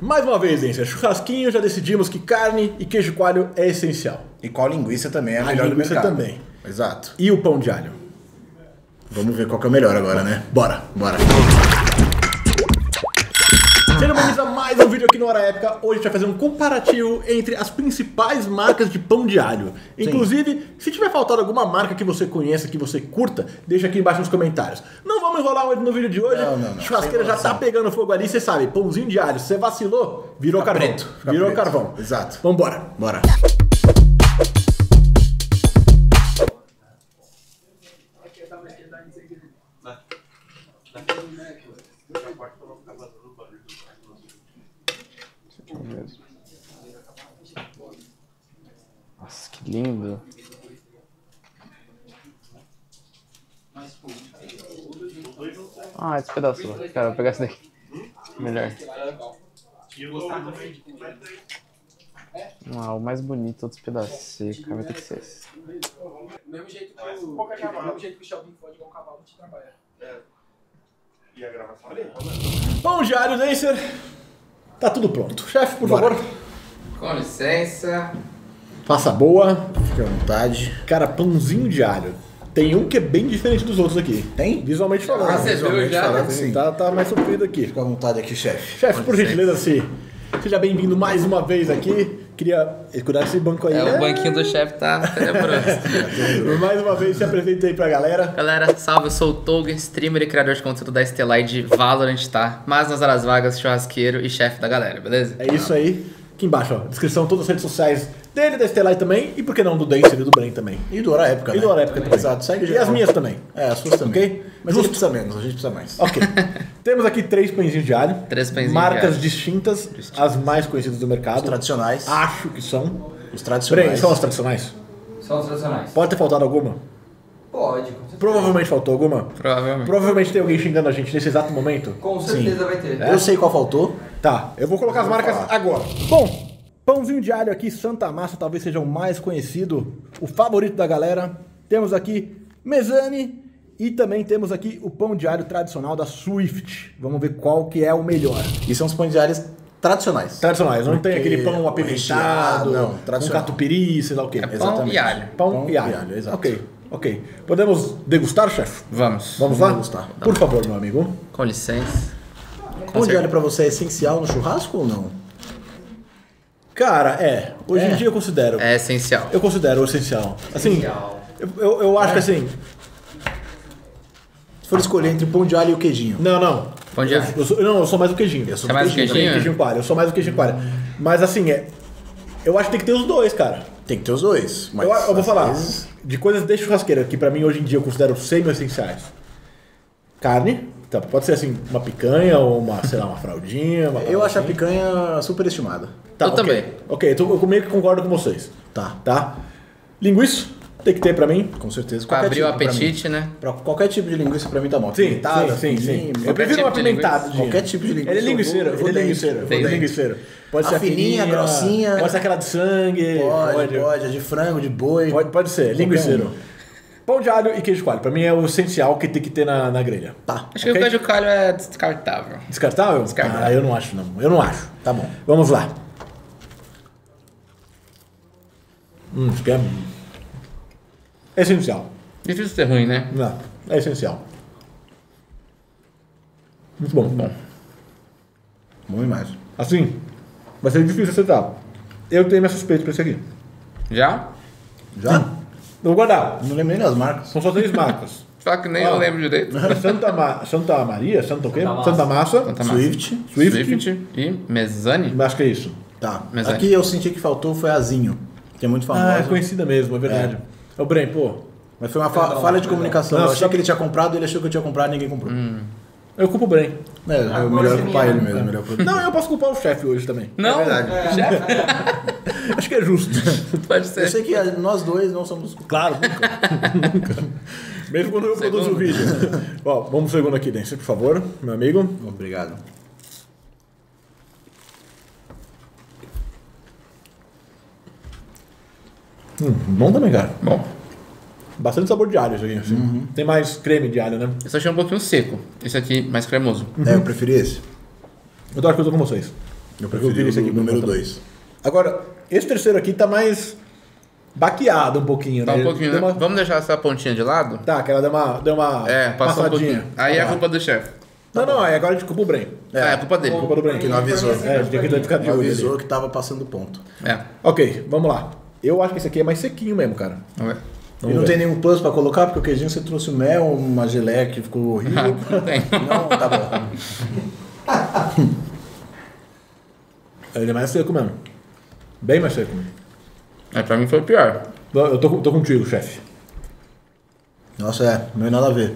Mais uma vez, Dência, churrasquinho, já decidimos que carne e queijo coalho é essencial. E qual linguiça também é a melhor do mercado. A linguiça também. Exato. E o pão de alho? Vamos ver qual que é o melhor agora, né? Bora, bora. Sejam bem-vindos a mais um vídeo aqui no Hora Épica. Hoje a gente vai fazer um comparativo entre as principais marcas de pão de alho. Inclusive, sim, se tiver faltado alguma marca que você conheça, que você curta, deixa aqui embaixo nos comentários. Não vamos enrolar muito no vídeo de hoje. Não. Churrasqueira já tá pegando fogo ali, você sabe. Pãozinho de alho, você vacilou, virou carvão. Virou carvão. Exato. Vambora. Bora. Nossa, que lindo. Ah, esse pedaço. Cara, vou pegar esse daqui. Melhor. Ah, o mais bonito, outros pedacinhos. Vai ter que ser esse. Do mesmo jeito que o Shelby pode igual um cavalo de trabalhar. E a gravação ali? Bom, diário, Dancer. Tá tudo pronto. Chefe, por favor. Com licença. Faça boa. Fique à vontade. Cara, pãozinho de alho. Tem um que é bem diferente dos outros aqui. Tem? Visualmente falando. Ah, você viu já? Sim. Tá mais sofrido aqui. Fica à vontade aqui, chefe. Chefe, por gentileza, se... Seja bem-vindo mais uma vez aqui. Queria cuidar desse banco aí. O banquinho do chefe tá tenebroso. Mais uma vez, se apresenta aí pra galera. Galera, salve, eu sou o Tolga, streamer e criador de conteúdo da Estelaide Valorant, tá? Mas nas horas vagas, churrasqueiro e chefe da galera, beleza? É isso aí. Aqui embaixo, ó, descrição, todas as redes sociais dele, da Estelaide também, e por que não do Dência e do Bren também. E do Hora Épica, né? E do Hora Épica também. Exato, segue. E as minhas também. É, as suas também. Ok? Mas a gente precisa menos, a gente precisa mais. Ok. Temos aqui 3 pãezinhos de alho. 3 pãezinhos de alho. Marcas distintas, as mais conhecidas do mercado. Os tradicionais. Acho que são. Os tradicionais. Bren, são os tradicionais? São os tradicionais. Pode ter faltado alguma? Pode. Provavelmente faltou alguma? Provavelmente. Provavelmente tem alguém xingando a gente nesse exato momento? Com certeza. Sim, vai ter. É? Eu sei qual faltou. Tá, eu vou colocar as marcas agora. Bom, pãozinho de alho aqui, Santa Massa, talvez seja o mais conhecido, o favorito da galera. Temos aqui Mezzani e também temos aqui o pão de alho tradicional da Swift. Vamos ver qual que é o melhor. E são os pães de alho tradicionais. Tradicionais, não tem aquele pão apimentado, um catupiry, sei lá o quê. É pão e alho. Pão e alho, exato. Ok. Ok. Podemos degustar, chefe? Vamos. Vamos lá? Degustar. Por favor, meu amigo. Com licença. Pão de alho pra você é essencial no churrasco ou não? Cara, é. Hoje em dia eu considero. É essencial. Eu considero essencial. Assim, essencial. Eu acho que assim... Se for escolher entre pão de alho e o queijinho. Não. Pão de alho? Eu sou mais o queijinho. Eu sou mais o queijinho? Queijinho coalho. Eu sou mais o queijinho coalho. Mas assim, eu acho que tem que ter os dois, cara. Tem que ter os dois. Mas eu vou falar... De coisas de churrasqueira, que pra mim hoje em dia eu considero semi-essenciais. Carne, então, pode ser assim, uma picanha ou uma, sei lá, uma fraldinha. Uma eu acho a picanha superestimada. Tá, eu também. Ok, eu meio que concordo com vocês. Tá. Linguiça, tem que ter pra mim. Com certeza. Pra abrir o apetite, né? Pra qualquer tipo de linguiça pra mim tá bom. Sim. Eu prefiro uma apimentada. Qualquer tipo de linguiça. Ele é linguiceiro, Pode ser a fininha, a grossinha. Pode ser aquela de sangue. Pode. A de frango, de boi. Pode ser, linguiceiro. Pão de alho e queijo coalho. Pra mim é o essencial que tem que ter na grelha. Tá. Acho que o queijo coalho é descartável. Descartável? Descartável. Ah, eu não acho, não. Eu não acho. Tá bom. Vamos lá. Isso aqui é essencial. Difícil ser ruim, né? Não, é essencial. Muito bom. Bom demais. Assim... Vai ser difícil acertar. Eu tenho minha suspeita pra esse aqui. Já? Vou guardar. Não lembrei das marcas. São só 3 marcas. Só que nem eu lembro direito. Santa Massa, Swift e Mezzani. Acho que é isso. Tá. Mezzani. Aqui eu senti que faltou foi a Zinho, que é muito famosa. Ah, é conhecida mesmo, é verdade. É o Bren, pô. Mas foi uma falha de comunicação. Eu achei que ele tinha comprado, ele achou que eu tinha comprado e ninguém comprou. Eu culpo o Bren. É o melhor culpar ele mesmo. Não, eu posso culpar o chefe hoje também. Não? É verdade. É. Chefe? Acho que é justo. Pode ser. Eu sei que nós dois não somos culpados. Claro, nunca. Mesmo quando eu produzo o vídeo. Ó, vamos pro segundo aqui, Dência, por favor, meu amigo. Obrigado. Bom também, cara. Bom. Bastante sabor de alho isso aqui. Assim. Tem mais creme de alho, né? Esse eu achei um pouquinho seco. Esse aqui mais cremoso. Eu preferi esse. Eu tô com vocês. Eu prefiro esse aqui, número 2. Agora, esse terceiro aqui tá mais baqueado um pouquinho, tá, né? Um pouquinho, né? Uma... Vamos deixar essa pontinha de lado? Tá, que ela deu uma passadinha. Um aí é culpa do chefe. Não, não, aí agora a gente culpa o Bren. É culpa dele. Culpa do Bren. Que não avisou. É, tinha que ficar de olho. Avisou que tava passando ponto. É. Ok, vamos lá. Eu acho que esse aqui é mais sequinho mesmo, cara. Vamos ver. E não tem nenhum plus pra colocar, porque o queijinho você trouxe mel, uma geleia que ficou horrível. Não tem. Não, tá bom. Ele é mais seco mesmo. Bem mais seco. É, pra mim foi pior. Eu tô contigo, chefe. Nossa, não é nada a ver.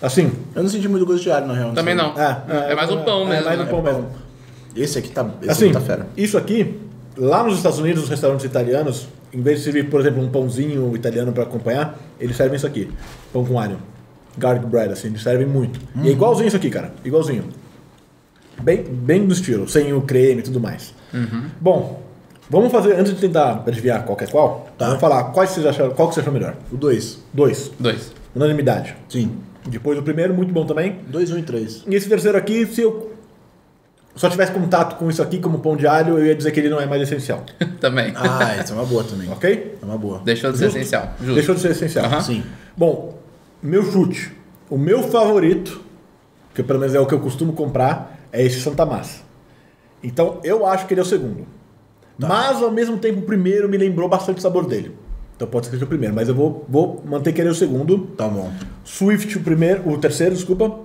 Assim, eu não senti muito gosto de alho, na real. Também não. É mais um pão mesmo. É mais um pão mesmo. Esse aqui tá fera. Isso aqui, lá nos Estados Unidos, os restaurantes italianos... Em vez de servir, por exemplo, um pãozinho italiano para acompanhar, eles servem isso aqui. Pão com alho. Garlic bread, assim, eles servem muito. E é igualzinho isso aqui, cara. Igualzinho. Bem do estilo, sem o creme e tudo mais. Bom, vamos fazer, antes de tentar adivinhar qual que é qual, vamos falar quais vocês acharam, qual que você achou melhor. O 2. 2. Unanimidade. Sim. Depois o primeiro, muito bom também. 2, 1 e 3. E esse terceiro aqui, se eu... só tivesse contato com isso aqui, como pão de alho, eu ia dizer que ele não é mais essencial. Também. Ah, isso é uma boa também. Ok? É uma boa. Deixou de ser essencial. Justo. Deixou de ser essencial. Sim. Bom, meu chute. O meu favorito, que pelo menos é o que eu costumo comprar, é esse Santa Massa. Então, eu acho que ele é o segundo. Tá. Mas, ao mesmo tempo, o primeiro me lembrou bastante o sabor dele. Então, pode ser que seja o primeiro, mas eu vou manter que ele é o segundo. Tá bom. Swift, o terceiro, desculpa.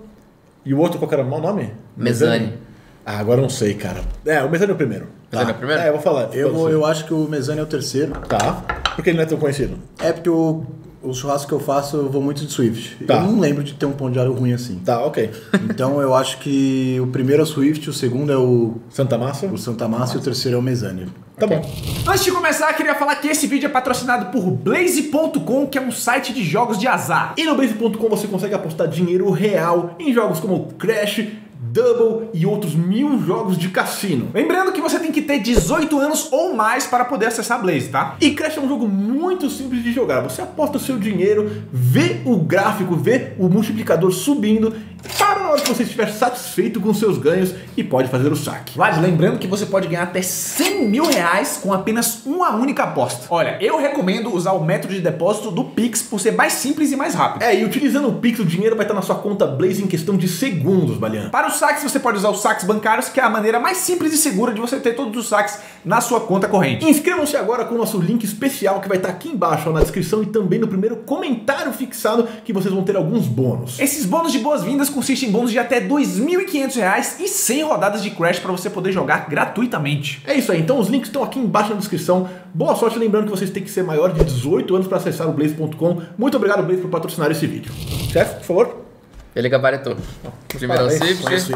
E o outro, qual que era o nome? Mezzani. Ah, agora eu não sei, cara. É, o Mezzani é o primeiro. Mezzani é o primeiro? É, eu vou falar. Eu acho que o Mezzani é o terceiro. Tá. Por que ele não é tão conhecido? É porque o churrasco que eu faço, eu vou muito de Swift. Tá. Eu não lembro de ter um pão de alho ruim assim. Tá, ok. Então eu acho que o primeiro é o Swift, o segundo é o... Santa Massa? O Santa Massa e o terceiro é o Mezzani. Tá bom. Antes de começar, eu queria falar que esse vídeo é patrocinado por Blaze.com, que é um site de jogos de azar. E no Blaze.com você consegue apostar dinheiro real em jogos como Crash, Double e outros 1000 jogos de cassino. Lembrando que você tem que ter 18 anos ou mais para poder acessar Blaze, tá? E Crash é um jogo muito simples de jogar. Você aposta o seu dinheiro, vê o gráfico, vê o multiplicador subindo, para na hora que você estiver satisfeito com seus ganhos e pode fazer o saque. Mas lembrando que você pode ganhar até 100 mil reais com apenas uma única aposta. Olha, eu recomendo usar o método de depósito do Pix por ser mais simples e mais rápido. É, e utilizando o Pix, o dinheiro vai estar na sua conta Blaze em questão de segundos, Balian. Para o saques, você pode usar os saques bancários, que é a maneira mais simples e segura de você ter todos os saques na sua conta corrente. Inscrevam-se agora com o nosso link especial que vai estar aqui embaixo, ó, na descrição e também no primeiro comentário fixado, que vocês vão ter alguns bônus. Esses bônus de boas-vindas consiste em bônus de até R$ 2.500 e 100 rodadas de Crash para você poder jogar gratuitamente. É isso aí, então os links estão aqui embaixo na descrição. Boa sorte, lembrando que vocês têm que ser maior de 18 anos para acessar o Blaze.com. Muito obrigado, Blaze, por patrocinar esse vídeo. Chefe, por favor. Ele gabaritou. Primeiro Swift.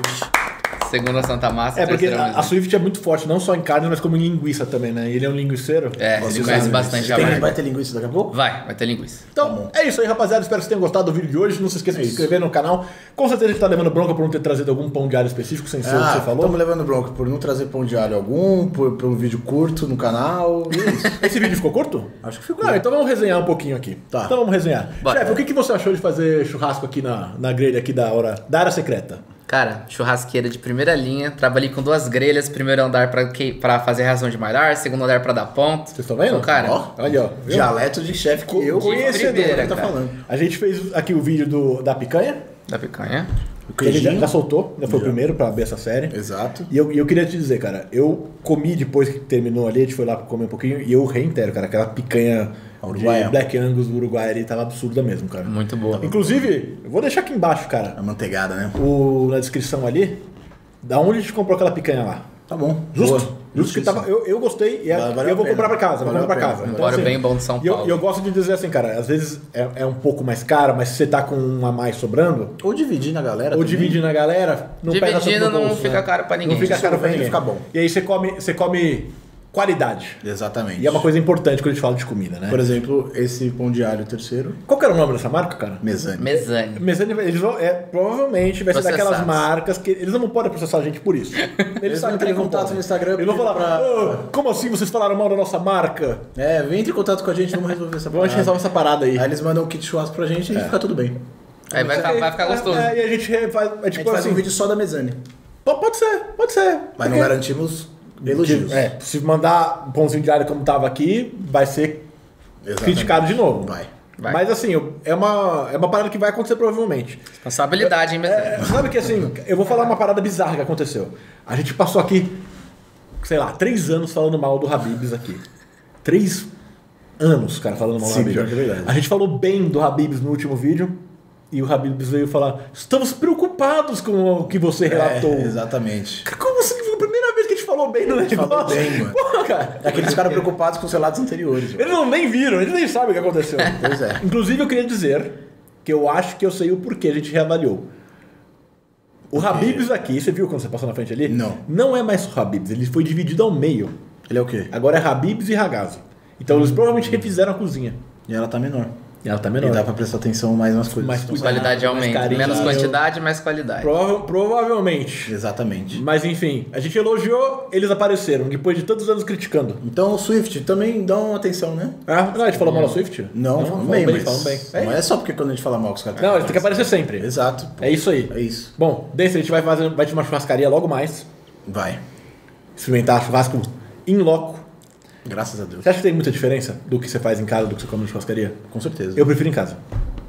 Segundo a Santa Massa. É, porque a Swift é muito forte, não só em carne, mas como em linguiça também, né? Ele é um linguiceiro. É, ele conhece bastante a linguiça. Vai ter linguiça daqui a pouco? Vai ter linguiça. Então, é isso aí, rapaziada. Espero que vocês tenham gostado do vídeo de hoje. Não se esqueça de se inscrever no canal. Com certeza a gente tá levando bronca por não ter trazido algum pão de alho específico, sem ser o que você falou. Estamos levando bronca por não trazer pão de alho algum, por um vídeo curto no canal. Isso. Esse vídeo ficou curto? Acho que ficou. Ah, então vamos resenhar um pouquinho aqui. Tá. Então vamos resenhar. Chefe, o que você achou de fazer churrasco aqui na grelha aqui da área secreta? Cara, churrasqueira de primeira linha, trabalhei com 2 grelhas, primeiro andar pra fazer ração de malhar, segundo andar pra dar ponto. Vocês estão vendo? Então, cara, olha, ó. Viu? Dialeto de chefe que eu conheço, que tá falando. A gente fez aqui o vídeo da picanha. Da picanha. O ele já soltou, já foi o primeiro pra ver essa série. Exato. E eu queria te dizer, cara, eu comi depois que terminou ali, a gente foi lá comer um pouquinho, e eu reitero, cara, aquela picanha... De Black Angus do Uruguai, ele tava absurda mesmo, cara. Muito boa. Inclusive, eu vou deixar aqui embaixo, cara. A manteigada, né? Na descrição ali, da onde a gente comprou aquela picanha lá. Tá bom. Justo que tava. Eu gostei e eu vou comprar pra casa. Então, assim, bem bom de São Paulo. E eu gosto de dizer assim, cara, às vezes é um pouco mais caro, mas se você tá com uma a mais sobrando. Ou dividir na galera. Ou dividir na galera. Dividindo não fica caro pra ninguém. Não fica caro pra ninguém. Fica bom. E aí você come qualidade. Exatamente. E é uma coisa importante quando a gente fala de comida, né? Por exemplo, esse pão de alho terceiro. Qual que era o nome dessa marca, cara? Mezzani. Mezzani, eles vão, provavelmente vai ser daquelas marcas que eles não podem processar a gente por isso. Eles sabem que eles vão no Instagram. Eles vão falar, como assim vocês falaram mal da nossa marca? É, vem entre em contato com a gente, vamos resolver essa parada. A gente resolve essa parada aí. Aí eles mandam um kit churrasco pra gente e fica tudo bem. Aí vai ficar gostoso. E a gente faz um vídeo só da Mezzani. Pode ser. Mas não garantimos elogios. É, se mandar um pãozinho de alho como tava aqui, vai ser criticado de novo. Vai. Mas assim, é uma parada que vai acontecer provavelmente. Responsabilidade, hein, Mezzani? É, sabe que assim, eu vou falar uma parada bizarra que aconteceu. A gente passou aqui, sei lá, 3 anos falando mal do Habib's aqui. 3 anos, cara, falando mal do Habib's. É, a gente falou bem do Habib's no último vídeo. E o Habib's veio falar, estamos preocupados com o que você relatou. É, exatamente. Como assim? Foi a primeira vez que a gente falou bem no negócio. Falou bem, mano. Porra, cara. É aqueles caras preocupados com os relatos anteriores. Eles nem viram, eles nem sabem o que aconteceu. Pois é. Inclusive, eu queria dizer que eu acho que eu sei o porquê a gente reavaliou. O Habib's aqui, você viu quando você passou na frente ali? Não. Não é mais o Habib's, ele foi dividido ao meio. Ele é o quê? Agora é Habib's e Ragazo. Então eles provavelmente refizeram a cozinha. E ela tá menor. Ela tá melhor. E dá pra prestar atenção mais nas coisas. Mais qualidade aumenta. Mais menos quantidade, mais qualidade. Provavelmente. Exatamente. Mas enfim, a gente elogiou, eles apareceram, depois de tantos anos criticando. Então o Swift também dá uma atenção, né? Ah, não, a gente falou mal do Swift? Não, falamos bem, mas falam bem. Não é só porque quando a gente fala mal com os caras. Não, eles têm que aparecer sempre. Exato. Pô. É isso aí. É isso. Bom, Dência, a gente vai de uma churrascaria logo mais. Vai. Experimentar churrasco in loco. Graças a Deus. Você acha que tem muita diferença do que você faz em casa, do que você come na churrascaria? Com certeza. Eu prefiro em casa.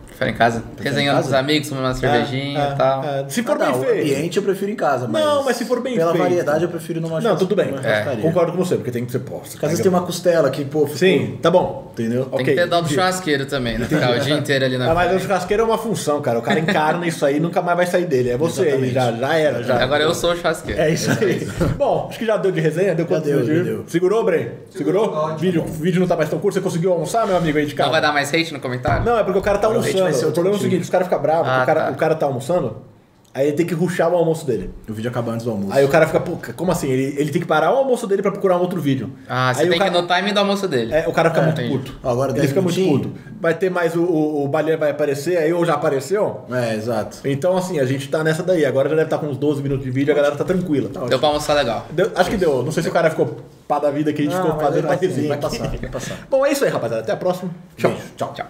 Prefiro em casa? Resenhando com os amigos, tomando uma cervejinha e tal. Se for bem feito. O ambiente eu prefiro em casa, mas... Não, mas se for bem feito. Pela variedade eu prefiro numa churrascaria. Não, tudo bem. Concordo com você, porque tem que ser posto. Às vezes tem uma costela que, pô... Sim, tá bom. Entendeu? Tem que ter dó do churrasqueiro também, né? Ficar o dia inteiro ali na... Mas o churrasqueiro é uma função, cara. O cara encarna isso aí e nunca mais vai sair dele. É você aí, já era. Agora eu sou o churrasqueiro. É isso aí. Bom, acho que já deu de resenha, deu conteúdo. Segurou, Bren? Segurou? Vídeo não tá mais tão curto. Você conseguiu almoçar, meu amigo aí de casa? Não vai dar mais hate no comentário? Não, é porque o cara tá almoçando. O problema é o seguinte, os caras ficam bravos, o cara tá almoçando, aí ele tem que rushar o almoço dele. O vídeo acaba antes do almoço. Aí o cara fica, pô, como assim? Ele tem que parar o almoço dele pra procurar um outro vídeo. Ah, você tem que ir no timing do almoço dele. É, o cara fica muito puto. Agora ele fica muito puto. Vai ter mais, o Baleia vai aparecer, aí ou já apareceu. É, exato. Então assim, a gente tá nessa daí. Agora já deve estar com uns 12 minutos de vídeo, a galera tá tranquila. Tá, deu pra almoçar legal. Acho que deu. Não sei se o cara ficou pá da vida que a gente ficou fazendo, mas vai passar. Bom, é isso aí, rapaziada. Até a próxima. Tchau. Tchau.